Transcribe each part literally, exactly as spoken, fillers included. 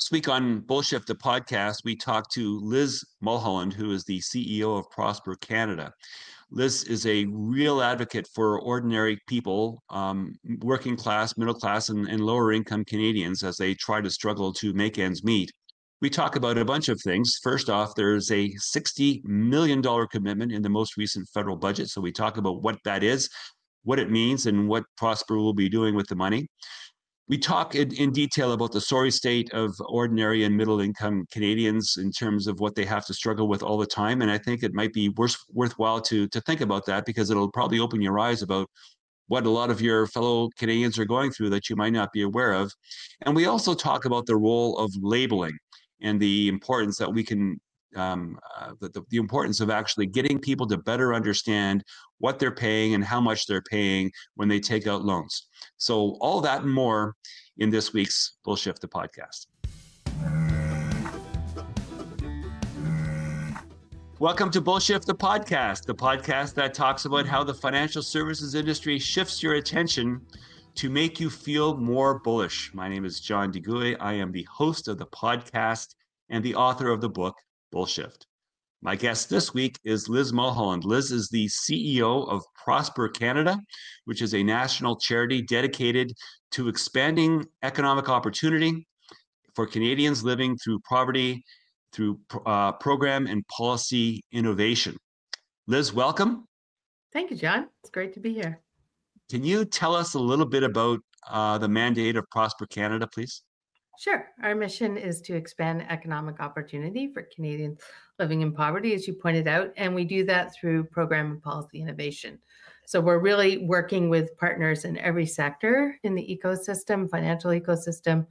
This week on Bullshift, the podcast, we talked to Liz Mulholland, who is the C E O of Prosper Canada. Liz is a real advocate for ordinary people, um, working class, middle class, and, and lower income Canadians as they try to struggle to make ends meet. We talk about a bunch of things. First off, there's a sixty million dollars commitment in the most recent federal budget. So we talk about what that is, what it means, and what Prosper will be doing with the money. We talk in, in detail about the sorry state of ordinary and middle-income Canadians in terms of what they have to struggle with all the time. And I think it might be worth, worthwhile to, to think about that, because it'll probably open your eyes about what a lot of your fellow Canadians are going through that you might not be aware of. And we also talk about the role of labeling and the importance that we can, um, uh, the, the importance of actually getting people to better understand what they're paying and how much they're paying when they take out loans. So all that and more in this week's Bullshift, the podcast. Welcome to Bullshift, the podcast, the podcast that talks about how the financial services industry shifts your attention to make you feel more bullish. My name is John DeGuey. I am the host of the podcast and the author of the book, Bullshift. My guest this week is Liz Mulholland. Liz is the C E O of Prosper Canada, which is a national charity dedicated to expanding economic opportunity for Canadians living through poverty, through uh, program and policy innovation. Liz, welcome. Thank you, John. It's great to be here. Can you tell us a little bit about uh, the mandate of Prosper Canada, please? Sure. Our mission is to expand economic opportunity for Canadians living in poverty, as you pointed out, and we do that through program and policy innovation. So we're really working with partners in every sector in the ecosystem, financial ecosystem,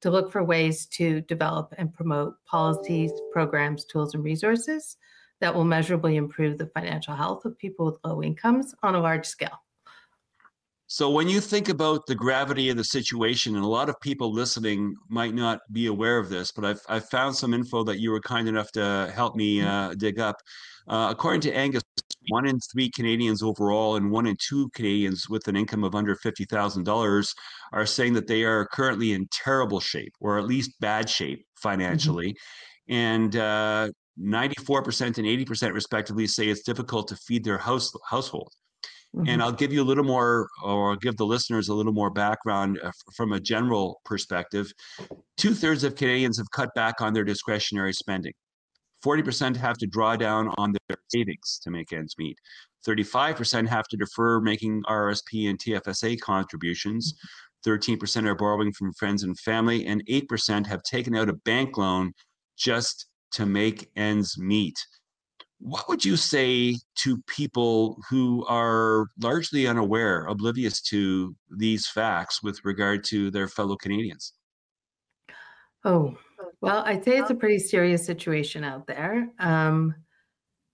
to look for ways to develop and promote policies, programs, tools, and resources that will measurably improve the financial health of people with low incomes on a large scale. So when you think about the gravity of the situation, and a lot of people listening might not be aware of this, but I've, I've found some info that you were kind enough to help me uh, dig up. Uh, according to Angus, one in three Canadians overall and one in two Canadians with an income of under fifty thousand dollars are saying that they are currently in terrible shape, or at least bad shape financially. Mm-hmm. And uh, ninety-four percent and eighty percent respectively say it's difficult to feed their house, household. Mm-hmm. And I'll give you a little more, or I'll give the listeners a little more background uh, from a general perspective. Two thirds of Canadians have cut back on their discretionary spending. forty percent have to draw down on their savings to make ends meet. thirty-five percent have to defer making R R S P and T F S A contributions. thirteen percent are borrowing from friends and family, and eight percent have taken out a bank loan just to make ends meet. What would you say to people who are largely unaware, oblivious to these facts with regard to their fellow Canadians? Oh, well, I'd say it's a pretty serious situation out there. Um,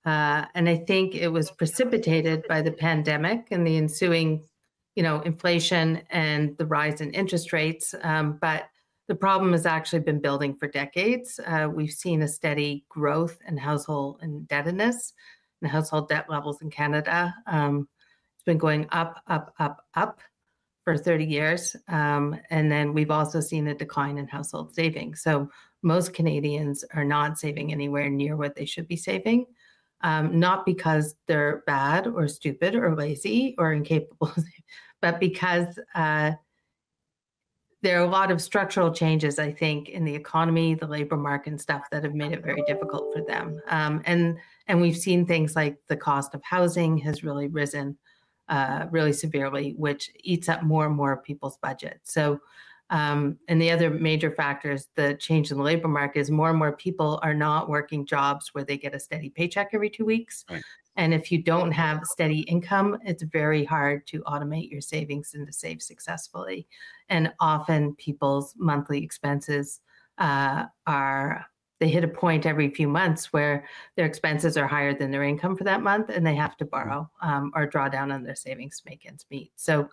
uh, and I think it was precipitated by the pandemic and the ensuing, you know, inflation and the rise in interest rates. Um, but the problem has actually been building for decades. Uh, we've seen a steady growth in household indebtedness and household debt levels in Canada. Um, it's been going up, up, up, up for thirty years. Um, and then we've also seen a decline in household savings. So most Canadians are not saving anywhere near what they should be saving, um, not because they're bad or stupid or lazy or incapable, but because uh, there are a lot of structural changes, I think, in the economy, the labor market and stuff that have made it very difficult for them. Um, and and we've seen things like the cost of housing has really risen uh, really severely, which eats up more and more of people's budget. So, um, and the other major factor is the change in the labor market is more and more people are not working jobs where they get a steady paycheck every two weeks. Right. And if you don't have steady income, it's very hard to automate your savings and to save successfully. And often people's monthly expenses uh, are, they hit a point every few months where their expenses are higher than their income for that month, and they have to borrow um, or draw down on their savings to make ends meet. So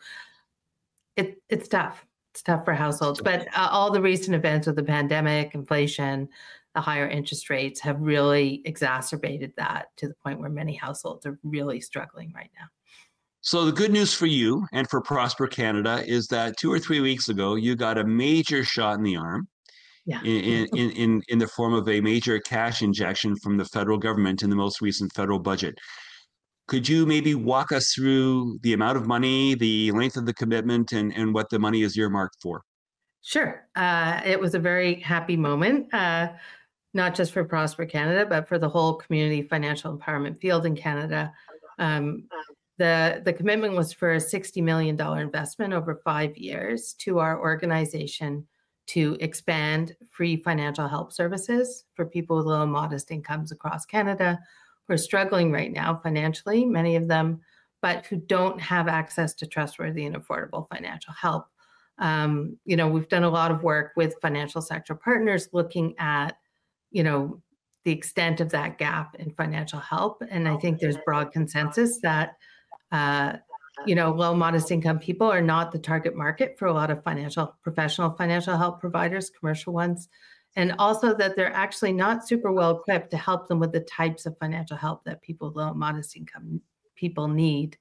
it, it's tough. It's tough for households. But uh, all the recent events with the pandemic, inflation, the higher interest rates have really exacerbated that to the point where many households are really struggling right now. So the good news for you and for Prosper Canada is that two or three weeks ago, you got a major shot in the arm yeah. in, in, in, in the form of a major cash injection from the federal government in the most recent federal budget. Could you maybe walk us through the amount of money, the length of the commitment, and, and what the money is earmarked for? Sure. Uh, it was a very happy moment, uh, not just for Prosper Canada, but for the whole community financial empowerment field in Canada. Um, the, the commitment was for a sixty million dollars investment over five years to our organization to expand free financial help services for people with low and modest incomes across Canada who are struggling right now financially, many of them, but who don't have access to trustworthy and affordable financial help. Um, you know, we've done a lot of work with financial sector partners looking at, you know, the extent of that gap in financial help. And I think there's broad consensus that, uh, you know, low modest income people are not the target market for a lot of financial professional financial help providers, commercial ones, and also that they're actually not super well equipped to help them with the types of financial help that people with low and modest income people need.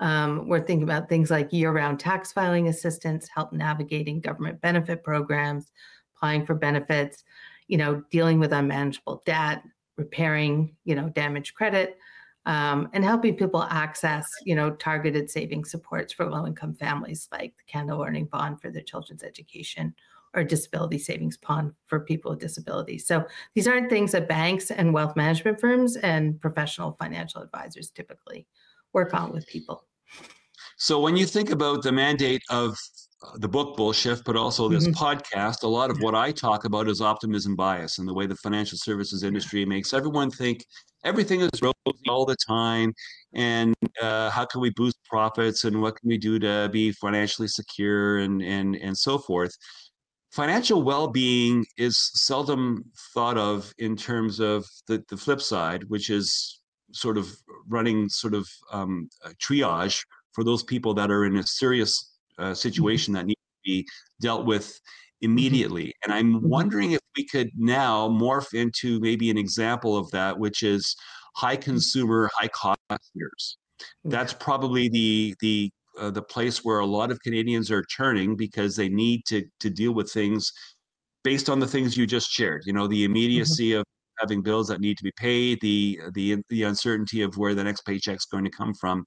Um, we're thinking about things like year-round tax filing assistance, help navigating government benefit programs, applying for benefits, you know, dealing with unmanageable debt, repairing, you know, damaged credit, um, and helping people access, you know, targeted saving supports for low-income families, like the Canada Learning Bond for their children's education or Disability Savings Bond for people with disabilities. So these aren't things that banks and wealth management firms and professional financial advisors typically work on with people. So when you think about the mandate of the book Bullshift, but also this mm-hmm. podcast, a lot of what I talk about is optimism bias and the way the financial services industry makes everyone think everything is rosy all the time, and uh, how can we boost profits, and what can we do to be financially secure, and and and so forth. Financial well-being is seldom thought of in terms of the, the flip side, which is sort of running sort of um, a triage for those people that are in a serious uh, situation that needs to be dealt with immediately. And I'm wondering if we could now morph into maybe an example of that, which is high consumer, high cost years. That's probably the the Uh, the place where a lot of Canadians are turning because they need to to deal with things based on the things you just shared. You know, the immediacy mm-hmm. of having bills that need to be paid, the the the uncertainty of where the next paycheck's going to come from.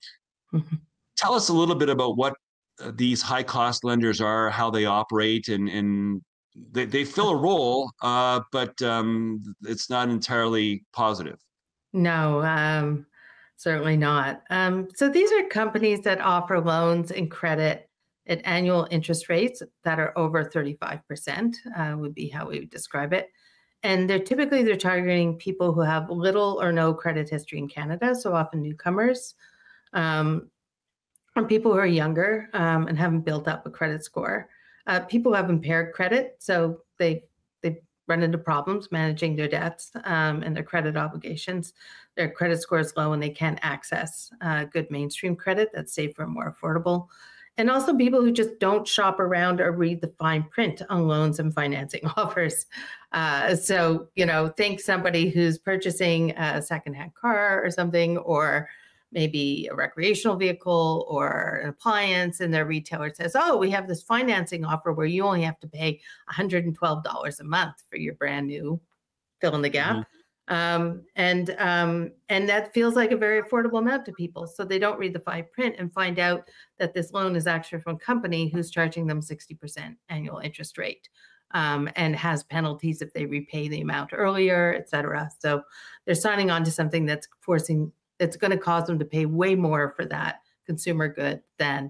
Mm-hmm. Tell us a little bit about what uh, these high cost lenders are, how they operate, and and they they fill a role, uh, but um, it's not entirely positive. No. Um... Certainly not. Um, so these are companies that offer loans and credit at annual interest rates that are over thirty-five percent, uh, would be how we would describe it. And they're typically, they're targeting people who have little or no credit history in Canada, so often newcomers, um, and people who are younger um, and haven't built up a credit score. Uh, people who have impaired credit, so they they. run into problems managing their debts um, and their credit obligations. Their credit score is low and they can't access uh, good mainstream credit that's safer and more affordable. And also people who just don't shop around or read the fine print on loans and financing offers. Uh, so, you know, think somebody who's purchasing a secondhand car or something, or maybe a recreational vehicle or an appliance, and their retailer says, oh, we have this financing offer where you only have to pay one hundred twelve dollars a month for your brand new fill in the gap. Mm-hmm. Um, and um, and that feels like a very affordable amount to people. So they don't read the fine print and find out that this loan is actually from a company who's charging them sixty percent annual interest rate um, and has penalties if they repay the amount earlier, et cetera. So they're signing on to something that's forcing it's going to cause them to pay way more for that consumer good than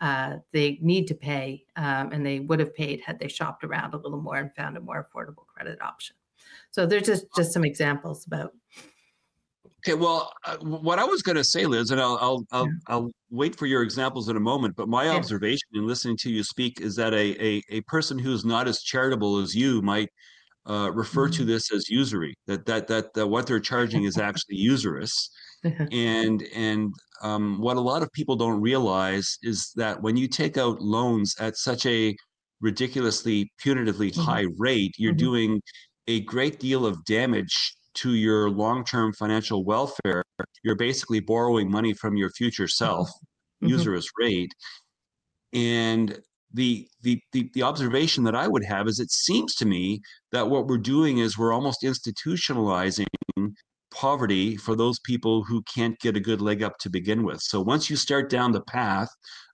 uh, they need to pay, um, and they would have paid had they shopped around a little more and found a more affordable credit option. So there's just, just some examples about. Okay, well, uh, what I was going to say, Liz, and I'll I'll, I'll, yeah. I'll wait for your examples in a moment, but my yeah. observation in listening to you speak is that a, a, a person who's not as charitable as you might uh, refer mm-hmm. to this as usury, that, that, that, that what they're charging is actually usurious. and and um, what a lot of people don't realize is that when you take out loans at such a ridiculously punitively mm-hmm. high rate, you're mm-hmm. doing a great deal of damage to your long-term financial welfare. You're basically borrowing money from your future self, mm-hmm. usurious rate. And the, the, the, the observation that I would have is it seems to me that what we're doing is we're almost institutionalizing poverty for those people who can't get a good leg up to begin with. So once you start down the path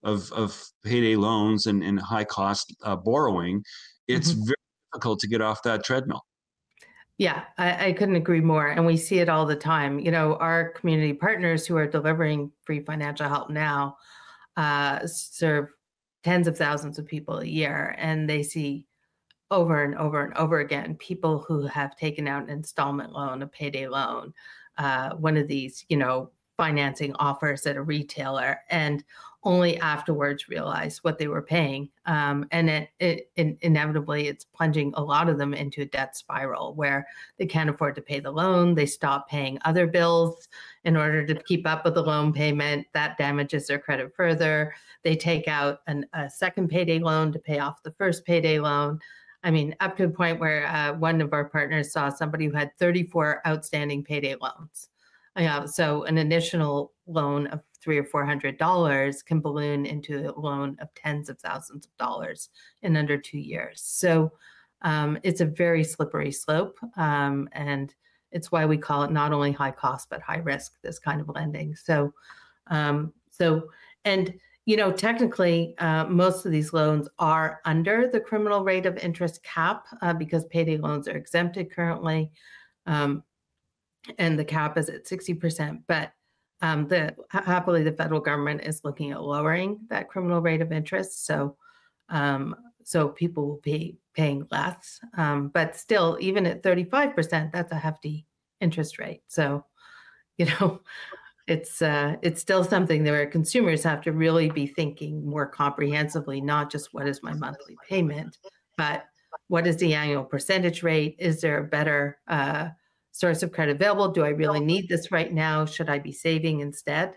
of, of payday loans and, and high cost uh, borrowing, it's mm-hmm. very difficult to get off that treadmill. Yeah, I, I couldn't agree more. And we see it all the time. You know, our community partners who are delivering free financial help now uh, serve tens of thousands of people a year, and they see over and over and over again people who have taken out an installment loan, a payday loan, uh, one of these, you know, financing offers at a retailer, and only afterwards realize what they were paying. Um, and it, it, it inevitably, it's plunging a lot of them into a debt spiral where they can't afford to pay the loan. They stop paying other bills in order to keep up with the loan payment. That damages their credit further. They take out an, a second payday loan to pay off the first payday loan. I mean, up to the point where uh, one of our partners saw somebody who had thirty-four outstanding payday loans. Yeah, so an initial loan of three or four hundred dollars can balloon into a loan of tens of thousands of dollars in under two years. So um, it's a very slippery slope, um, and it's why we call it not only high cost but high risk, this kind of lending. So, um, so and. You know, technically, uh, most of these loans are under the criminal rate of interest cap uh, because payday loans are exempted currently, um, and the cap is at sixty percent. But um, the, happily, the federal government is looking at lowering that criminal rate of interest, so um, so people will be paying less. Um, but still, even at thirty-five percent, that's a hefty interest rate. So, you know. It's uh, it's still something that where consumers have to really be thinking more comprehensively, not just what is my monthly payment, but what is the annual percentage rate? Is there a better uh, source of credit available? Do I really need this right now? Should I be saving instead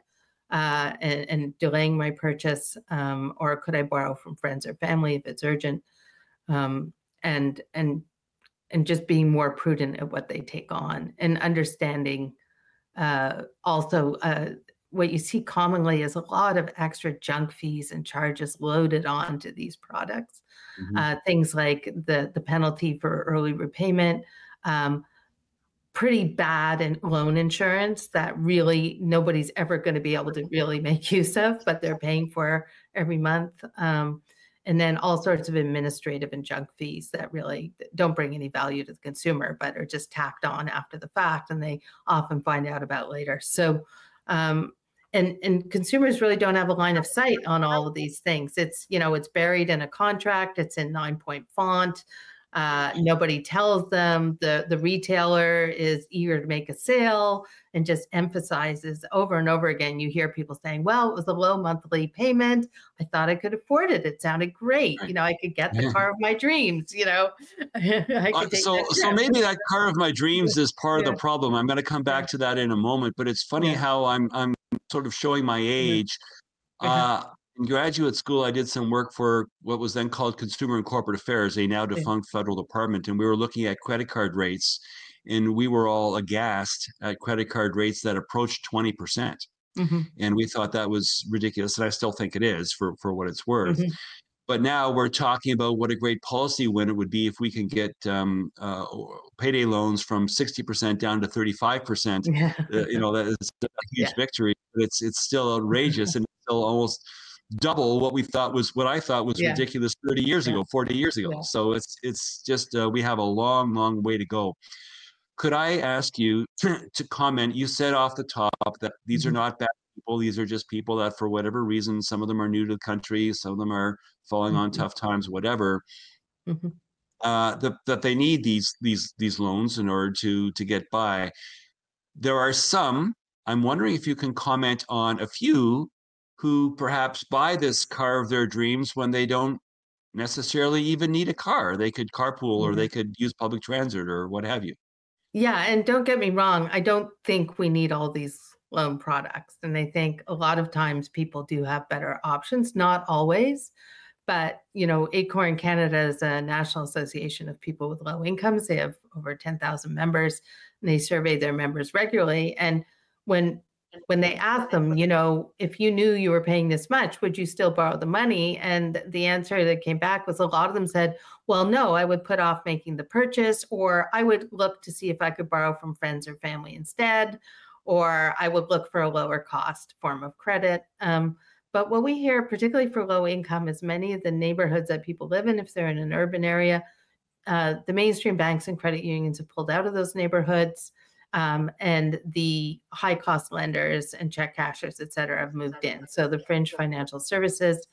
uh, and, and delaying my purchase? Um, or could I borrow from friends or family if it's urgent? Um, and and and just being more prudent at what they take on and understanding. Uh, also, uh, what you see commonly is a lot of extra junk fees and charges loaded onto these products. Mm-hmm. Uh, things like the, the penalty for early repayment, um, pretty bad in loan insurance that really nobody's ever going to be able to really make use of, but they're paying for every month. Um, and then all sorts of administrative and junk fees that really don't bring any value to the consumer, but are just tacked on after the fact, and they often find out about later. So, um, and and consumers really don't have a line of sight on all of these things. It's, you know, it's buried in a contract, it's in nine point font, uh, nobody tells them, the, the retailer is eager to make a sale and just emphasizes over and over again. You hear people saying, well, it was a low monthly payment. I thought I could afford it. It sounded great. You know, I could get the yeah. car of my dreams, you know. I could uh, take so, so maybe that car of my dreams is part yeah. of the problem. I'm going to come back yeah. to that in a moment, but it's funny yeah. how I'm, I'm sort of showing my age. Mm-hmm. uh, In graduate school, I did some work for what was then called Consumer and Corporate Affairs, a now defunct federal department, and we were looking at credit card rates, and we were all aghast at credit card rates that approached twenty percent. Mm-hmm. And we thought that was ridiculous, and I still think it is for, for what it's worth. Mm-hmm. But now we're talking about what a great policy win it would be if we can get um, uh, payday loans from sixty percent down to thirty-five percent. Yeah. Uh, you know, that is a huge yeah. victory, but it's, it's still outrageous and still almost double what we thought was what I thought was yeah. ridiculous thirty years yeah. ago, forty years ago. Yeah. So it's it's just uh, we have a long, long way to go. Could I ask you to, to comment? You said off the top that these mm-hmm. are not bad people. These are just people that for whatever reason, some of them are new to the country, some of them are falling mm-hmm. on tough times, whatever, mm-hmm. uh, that, that they need these these these loans in order to to get by. There are some, I'm wondering if you can comment on a few who perhaps buy this car of their dreams when they don't necessarily even need a car. They could carpool or they could use public transit or what have you. Yeah, and don't get me wrong, I don't think we need all these loan products. And I think a lot of times people do have better options, not always. But, you know, Acorn Canada is a national association of people with low incomes. They have over ten thousand members, and they survey their members regularly. And when when they asked them, you know, if you knew you were paying this much, would you still borrow the money? And the answer that came back was a lot of them said, well, no, I would put off making the purchase, or I would look to see if I could borrow from friends or family instead, or I would look for a lower cost form of credit. Um, but what we hear, particularly for low income, is many of the neighborhoods that people live in, if they're in an urban area, uh, the mainstream banks and credit unions have pulled out of those neighborhoods. Um, and the high cost lenders and check cashers, et cetera, have moved in. So the fringe financial services.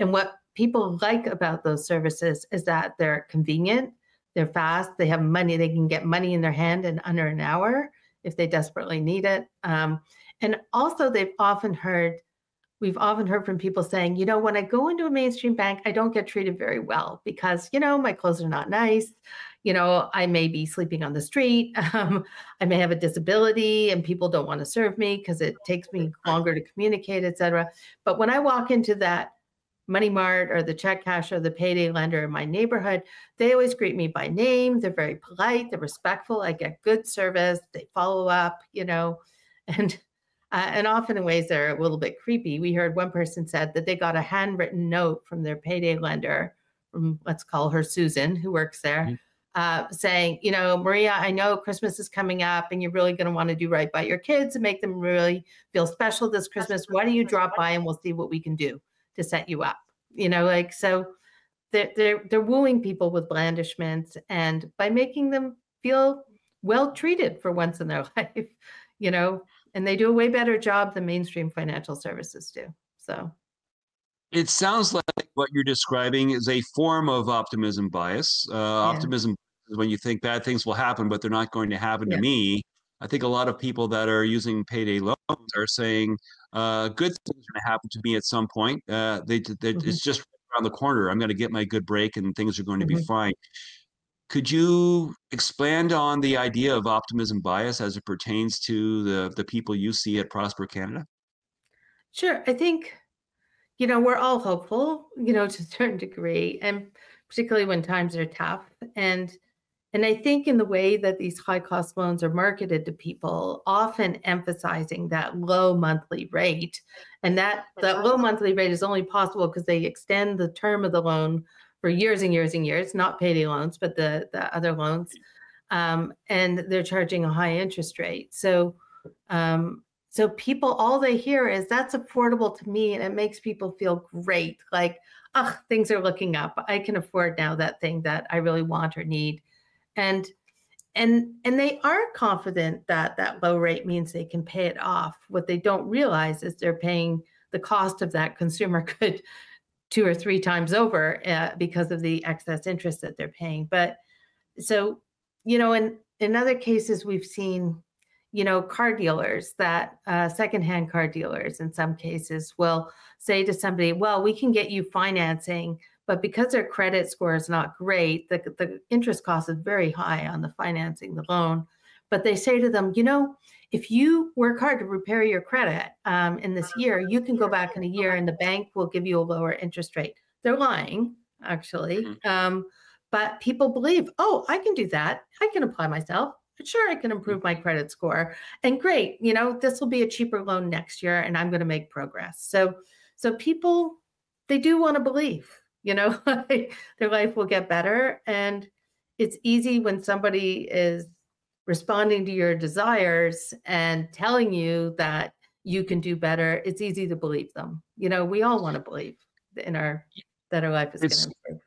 And what people like about those services is that they're convenient, they're fast, they have money, they can get money in their hand in under an hour if they desperately need it. Um, and also they've often heard, we've often heard from people saying, you know, when I go into a mainstream bank, I don't get treated very well because, you know, my clothes are not nice. You know, I may be sleeping on the street. Um, I may have a disability and people don't want to serve me because it takes me longer to communicate, et cetera. But when I walk into that Money Mart or the check casher or the payday lender in my neighborhood, they always greet me by name. They're very polite. They're respectful. I get good service. They follow up, you know, and uh, and often in ways they're a little bit creepy. We heard one person said that they got a handwritten note from their payday lender, from, let's call her Susan, who works there. Mm-hmm. Uh, saying, you know, Maria, I know Christmas is coming up and you're really going to want to do right by your kids and make them really feel special this Christmas. Why don't you drop by and we'll see what we can do to set you up? You know, like, so they're, they're, they're wooing people with blandishments and by making them feel well treated for once in their life, you know, and they do a way better job than mainstream financial services do. So it sounds like what you're describing is a form of optimism bias. Uh, yeah. Optimism is when you think bad things will happen, but they're not going to happen yeah. to me. I think a lot of people that are using payday loans are saying uh, good things are going to happen to me at some point. Uh, they, they, mm-hmm. It's just around the corner. I'm going to get my good break and things are going to mm-hmm. be fine. Could you expand on the idea of optimism bias as it pertains to the, the people you see at Prosper Canada? Sure. I think... You know, we're all hopeful, you know, to a certain degree, and particularly when times are tough. And and I think in the way that these high cost loans are marketed to people, often emphasizing that low monthly rate, and that that low monthly rate is only possible because they extend the term of the loan for years and years and years, not payday loans, but the, the other loans, um, and they're charging a high interest rate. So, um, So people, all they hear is that's affordable to me, and it makes people feel great. Like, oh, things are looking up. I can afford now that thing that I really want or need. And and and they are confident that that low rate means they can pay it off. What they don't realize is they're paying the cost of that consumer good two or three times over uh, because of the excess interest that they're paying. But so, you know, in, in other cases, we've seen, you know, car dealers that uh, secondhand car dealers in some cases will say to somebody, well, we can get you financing, but because their credit score is not great, the, the interest cost is very high on the financing, the loan. But they say to them, you know, if you work hard to repair your credit um, in this year, you can go back in a year and the bank will give you a lower interest rate. They're lying, actually. Mm-hmm. um, but people believe, oh, I can do that. I can apply myself. Sure, I can improve my credit score. And great, you know, this will be a cheaper loan next year and I'm going to make progress. So so people, they do want to believe, you know, their life will get better. And it's easy when somebody is responding to your desires and telling you that you can do better. It's easy to believe them. You know, we all want to believe in our that our life is going to improve.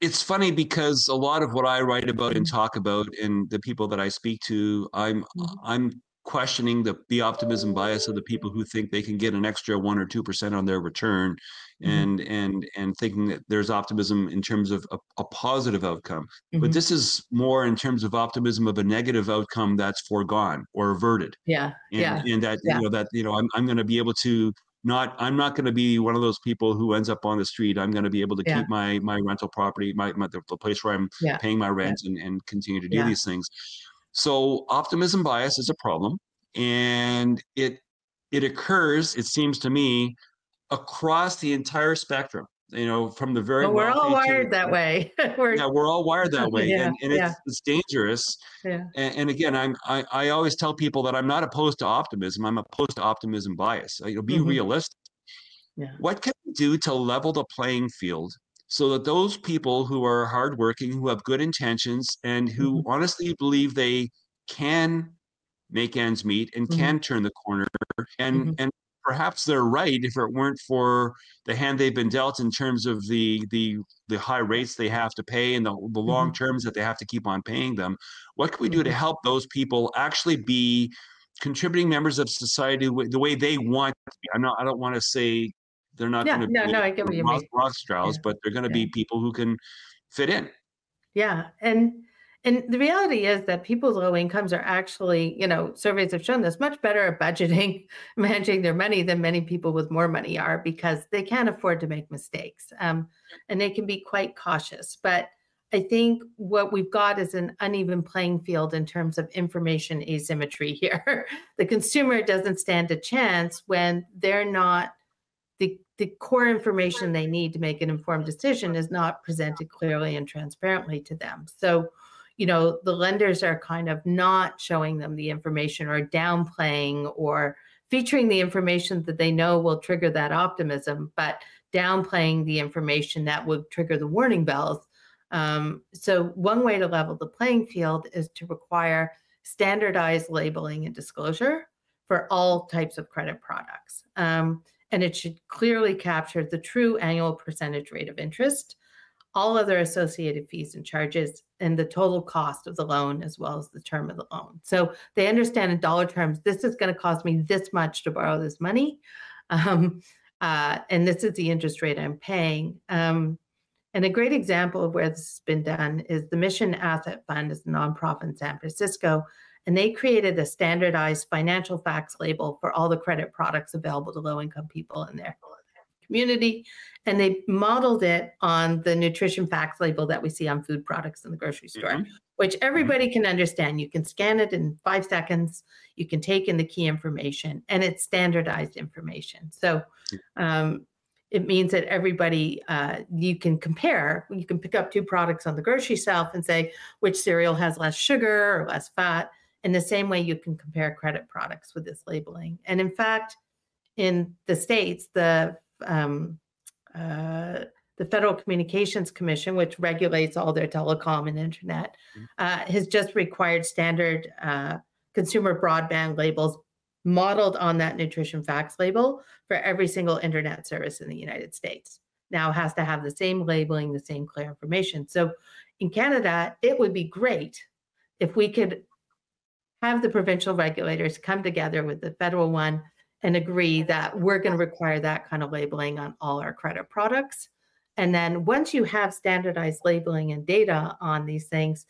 It's funny because a lot of what I write about and talk about and the people that I speak to, I'm mm-hmm. I'm questioning the, the optimism bias of the people who think they can get an extra one or two percent on their return mm-hmm. and and and thinking that there's optimism in terms of a, a positive outcome. Mm-hmm. But this is more in terms of optimism of a negative outcome that's foregone or averted. Yeah. And, yeah. and that yeah. you know that you know I'm I'm gonna be able to Not, I'm not going to be one of those people who ends up on the street. I'm going to be able to yeah. keep my my rental property, my, my the place where I'm yeah. paying my rent, yeah. and, and continue to do yeah. these things. So optimism bias is a problem, and it it occurs, it seems to me, across the entire spectrum you know, from the very well, we're all wired that way. we're, yeah, we're all wired that way, yeah, and, and it's, yeah. it's dangerous. Yeah. And, and again, I'm I, I always tell people that I'm not opposed to optimism. I'm opposed to optimism bias. You know, be mm-hmm. realistic. Yeah. What can we do to level the playing field so that those people who are hardworking, who have good intentions, and who mm-hmm. honestly believe they can make ends meet and mm-hmm. can turn the corner, and mm-hmm. and perhaps they're right if it weren't for the hand they've been dealt in terms of the the the high rates they have to pay and the, the long mm-hmm. terms that they have to keep on paying them. What can we do to help those people actually be contributing members of society the way they want to be? I'm not, I don't want to say they're not yeah, going to no, be no, I get what you mean. Rothschilds, yeah. but they're going to yeah. be people who can fit in. Yeah. And And the reality is that people's low incomes are actually, you know, surveys have shown this, much better at budgeting, managing their money than many people with more money are, because they can't afford to make mistakes, um, and they can be quite cautious. But I think what we've got is an uneven playing field in terms of information asymmetry here. The consumer doesn't stand a chance when they're not, the, the core information they need to make an informed decision is not presented clearly and transparently to them. So, you know, the lenders are kind of not showing them the information or downplaying or featuring the information that they know will trigger that optimism, but downplaying the information that would trigger the warning bells. Um, so one way to level the playing field is to require standardized labeling and disclosure for all types of credit products. Um, and it should clearly capture the true annual percentage rate of interest, all other associated fees and charges, and the total cost of the loan, as well as the term of the loan. So they understand in dollar terms, this is going to cost me this much to borrow this money. Um, uh, and this is the interest rate I'm paying. Um, and a great example of where this has been done is the Mission Asset Fund is a nonprofit in San Francisco, and they created a standardized financial facts label for all the credit products available to low-income people in their community, and they modeled it on the nutrition facts label that we see on food products in the grocery store, mm-hmm. which everybody mm-hmm. can understand. You can scan it in five seconds. You can take in the key information, and it's standardized information. So um, it means that everybody, uh, you can compare, you can pick up two products on the grocery shelf and say which cereal has less sugar or less fat, in the same way you can compare credit products with this labeling. And in fact, in the States, the Um, uh, the Federal Communications Commission, which regulates all their telecom and internet, uh, has just required standard uh, consumer broadband labels modeled on that nutrition facts label for every single internet service in the United States. Now has to have the same labeling, the same clear information. So in Canada, it would be great if we could have the provincial regulators come together with the federal one and agree that we're going to require that kind of labeling on all our credit products. And then once you have standardized labeling and data on these things,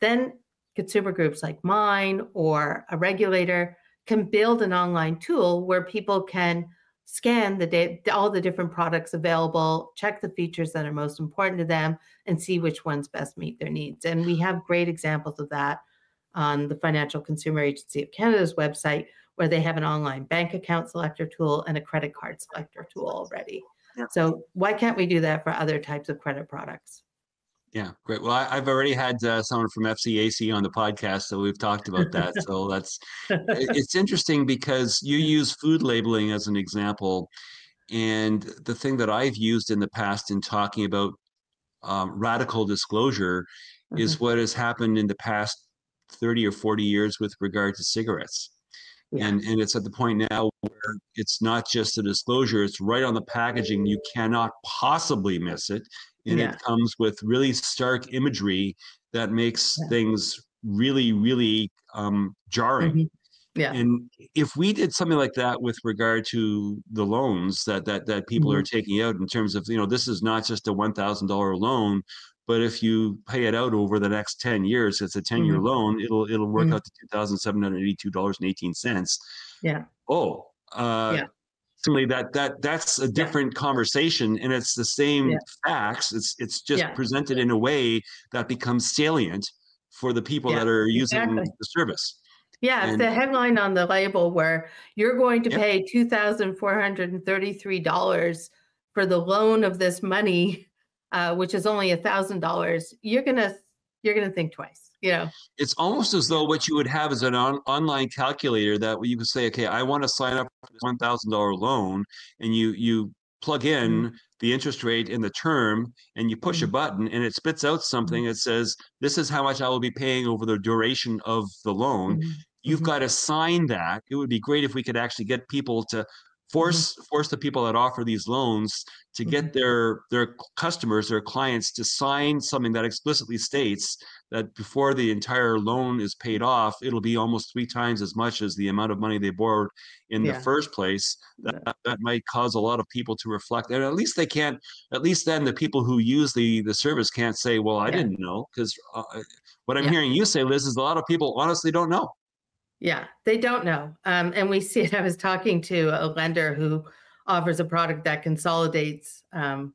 then consumer groups like mine or a regulator can build an online tool where people can scan the data, all the different products available, check the features that are most important to them, and see which ones best meet their needs. And we have great examples of that on the Financial Consumer Agency of Canada's website, where they have an online bank account selector tool and a credit card selector tool already. Yeah. So why can't we do that for other types of credit products? Yeah, great. Well, I, I've already had uh, someone from F C A C on the podcast, so we've talked about that. So that's, it's interesting because you use food labeling as an example. And the thing that I've used in the past in talking about um, radical disclosure mm-hmm. is what has happened in the past thirty or forty years with regard to cigarettes. Yeah. And and it's at the point now where it's not just a disclosure, it's right on the packaging. You cannot possibly miss it. And yeah. it comes with really stark imagery that makes yeah. things really, really um, jarring. Mm-hmm. Yeah. And if we did something like that with regard to the loans that that that people mm-hmm. are taking out in terms of, you know, this is not just a one thousand dollar loan, but if you pay it out over the next ten years, it's a ten-year mm-hmm. loan, it'll it'll work mm-hmm. out to two thousand seven hundred eighty-two dollars and eighteen cents. Yeah. Oh, uh, yeah. Certainly that that that's a different yeah. conversation, and it's the same yeah. facts. It's it's just yeah. presented in a way that becomes salient for the people yeah. that are using exactly. the service. Yeah, and, it's the headline on the label where you're going to yeah. pay two thousand four hundred thirty-three dollars for the loan of this money, uh, which is only a thousand dollars, you're gonna you're gonna think twice. You know, it's almost as though what you would have is an on, online calculator that you could say, okay, I want to sign up for this one thousand dollar loan, and you you plug in mm-hmm. the interest rate and the term, and you push mm-hmm. a button, and it spits out something that says, this is how much I will be paying over the duration of the loan. Mm-hmm. You've mm-hmm. got to sign that. It would be great if we could actually get people to force mm-hmm. force the people that offer these loans to get mm-hmm. their their customers, their clients, to sign something that explicitly states that before the entire loan is paid off, it'll be almost three times as much as the amount of money they borrowed in yeah. the first place. That, that might cause a lot of people to reflect. And at least they can't, at least then the people who use the, the service can't say, well, I yeah. didn't know, because uh, what I'm yeah. hearing you say, Liz, is a lot of people honestly don't know. Yeah, they don't know. Um, and we see it. I was talking to a lender who offers a product that consolidates um,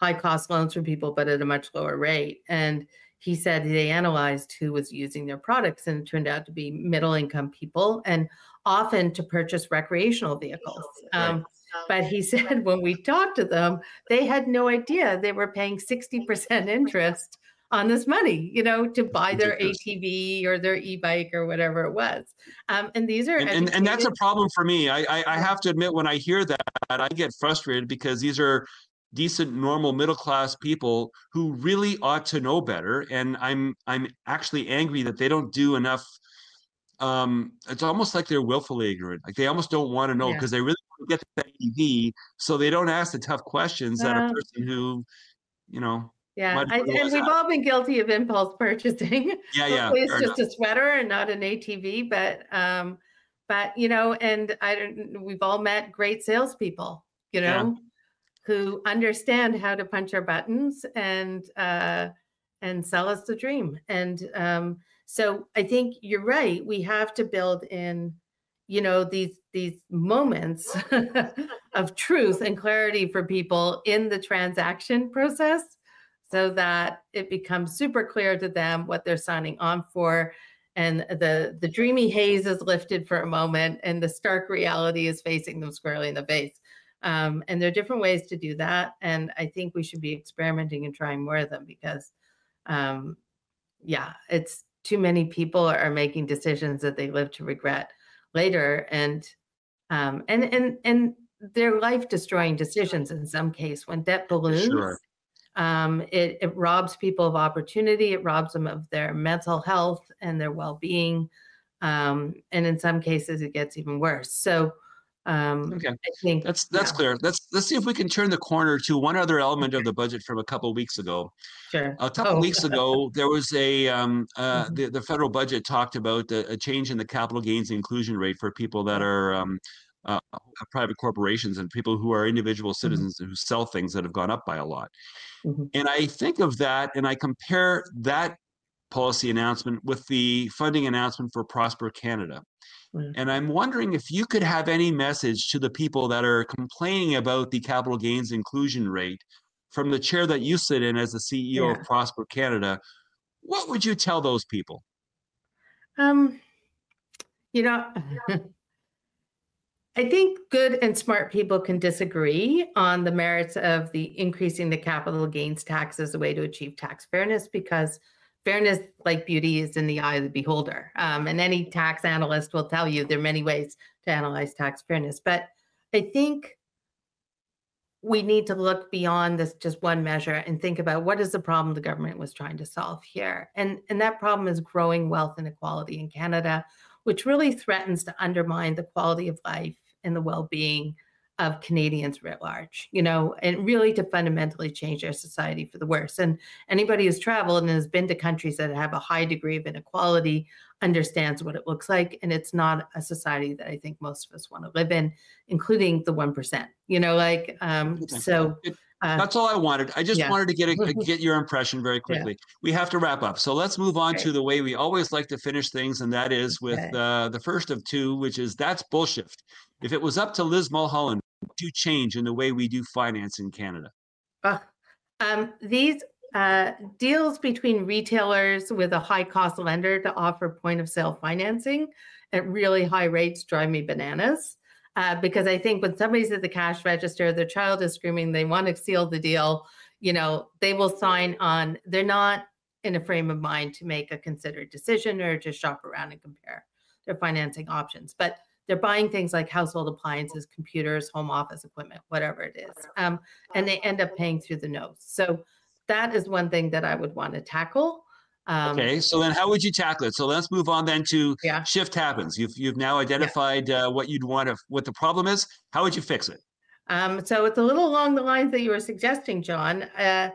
high cost loans from people, but at a much lower rate. And he said they analyzed who was using their products, and it turned out to be middle income people, and often to purchase recreational vehicles. Um, but he said when we talked to them, they had no idea they were paying sixty percent interest on this money, you know, to buy their A T V or their e-bike or whatever it was. Um, and these are- and, and, and that's a problem for me. I, I, I have to admit, when I hear that, I get frustrated, because these are decent, normal, middle-class people who really ought to know better. And I'm, I'm actually angry that they don't do enough. Um, it's almost like they're willfully ignorant. Like they almost don't want to know, because yeah. they really want to get that E V. So they don't ask the tough questions uh, that a person who, you know, yeah, I, and we've that. all been guilty of impulse purchasing. Yeah, yeah. It's just enough. a sweater and not an A T V, but um, but you know, and I don't. We've all met great salespeople, you know, yeah. who understand how to punch our buttons and uh, and sell us the dream. And um, so I think you're right. We have to build in, you know, these these moments of truth and clarity for people in the transaction process, so that it becomes super clear to them what they're signing on for, and the, the dreamy haze is lifted for a moment, and the stark reality is facing them squarely in the face. Um, and there are different ways to do that. And I think we should be experimenting and trying more of them, because, um, yeah, it's too many people are making decisions that they live to regret later, and um, and and and they're life-destroying decisions in some case. When debt balloons, sure. Um, it, it robs people of opportunity. It robs them of their mental health and their well-being. Um, and in some cases, it gets even worse. So um, okay. I think that's that's yeah. clear. Let's let's see if we can turn the corner to one other element of the budget from a couple of weeks ago. Sure. A couple oh. of weeks ago, there was a um, uh, mm-hmm. the, the federal budget talked about a, a change in the capital gains inclusion rate for people that are um, uh, private corporations and people who are individual citizens mm-hmm. who sell things that have gone up by a lot. Mm-hmm. And I think of that, and I compare that policy announcement with the funding announcement for Prosper Canada. Mm-hmm. And I'm wondering if you could have any message to the people that are complaining about the capital gains inclusion rate from the chair that you sit in as the C E O yeah. of Prosper Canada. What would you tell those people? Um, you know, I think good and smart people can disagree on the merits of the increasing the capital gains tax as a way to achieve tax fairness, because fairness, like beauty, is in the eye of the beholder. Um, and any tax analyst will tell you there are many ways to analyze tax fairness. But I think we need to look beyond this just one measure and think about what is the problem the government was trying to solve here. And, and that problem is growing wealth inequality in Canada, which really threatens to undermine the quality of life and the well-being of Canadians writ large, you know, and really to fundamentally change our society for the worse. And anybody who's traveled and has been to countries that have a high degree of inequality understands what it looks like. And it's not a society that I think most of us want to live in, including the one percent, you know, like, um, so... Uh, That's all I wanted. I just yeah. wanted to get a, a, get your impression very quickly. Yeah. We have to wrap up. So let's move on okay. to the way we always like to finish things, and that is with okay. uh, the first of two, which is that's Bullshift. If it was up to Liz Mulholland, what would you change in the way we do finance in Canada? Uh, um, these uh, deals between retailers with a high-cost lender to offer point-of-sale financing at really high rates drive me bananas. uh, because I think when somebody's at the cash register, their child is screaming, they want to seal the deal, you know, they will sign on. They're not in a frame of mind to make a considered decision or to shop around and compare their financing options. But they're buying things like household appliances, computers, home office equipment, whatever it is, um, and they end up paying through the nose. So that is one thing that I would want to tackle. Um, okay, so then how would you tackle it? So let's move on then to yeah. shift happens. You've you've now identified yeah. uh, what you'd want to, what the problem is. How would you fix it? Um, so it's a little along the lines that you were suggesting, John, uh,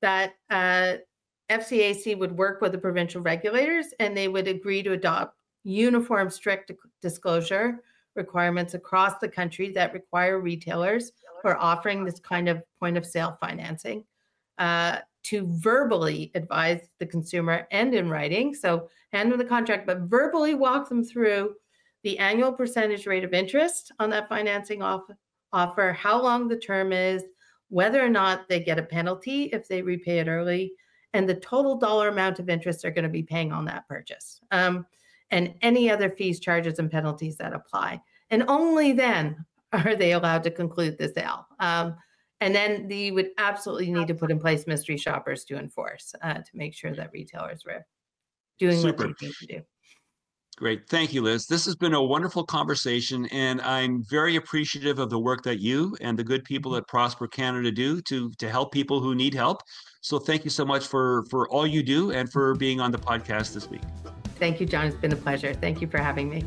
that uh, F C A C would work with the provincial regulators and they would agree to adopt uniform strict disclosure requirements across the country that require retailers who are offering this kind of point of sale financing uh, to verbally advise the consumer and in writing, so hand them the contract, but verbally walk them through the annual percentage rate of interest on that financing off offer, how long the term is, whether or not they get a penalty if they repay it early, and the total dollar amount of interest they're going to be paying on that purchase. Um, and any other fees, charges, and penalties that apply. And only then are they allowed to conclude the sale. Um, and then they would absolutely need to put in place mystery shoppers to enforce, uh, to make sure that retailers were doing Super. what they need to do. Great, thank you, Liz. This has been a wonderful conversation, and I'm very appreciative of the work that you and the good people at Prosper Canada do to, to help people who need help. So thank you so much for, for all you do and for being on the podcast this week. Thank you, John. It's been a pleasure. Thank you for having me.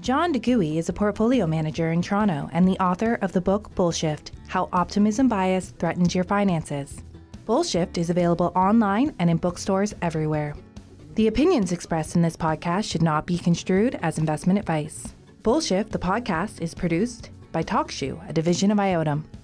John DeGuey is a portfolio manager in Toronto and the author of the book Bullshift, How Optimism Bias Threatens Your Finances. Bullshift is available online and in bookstores everywhere. The opinions expressed in this podcast should not be construed as investment advice. Bullshift, the podcast, is produced by TalkShoe, a division of I O T U M.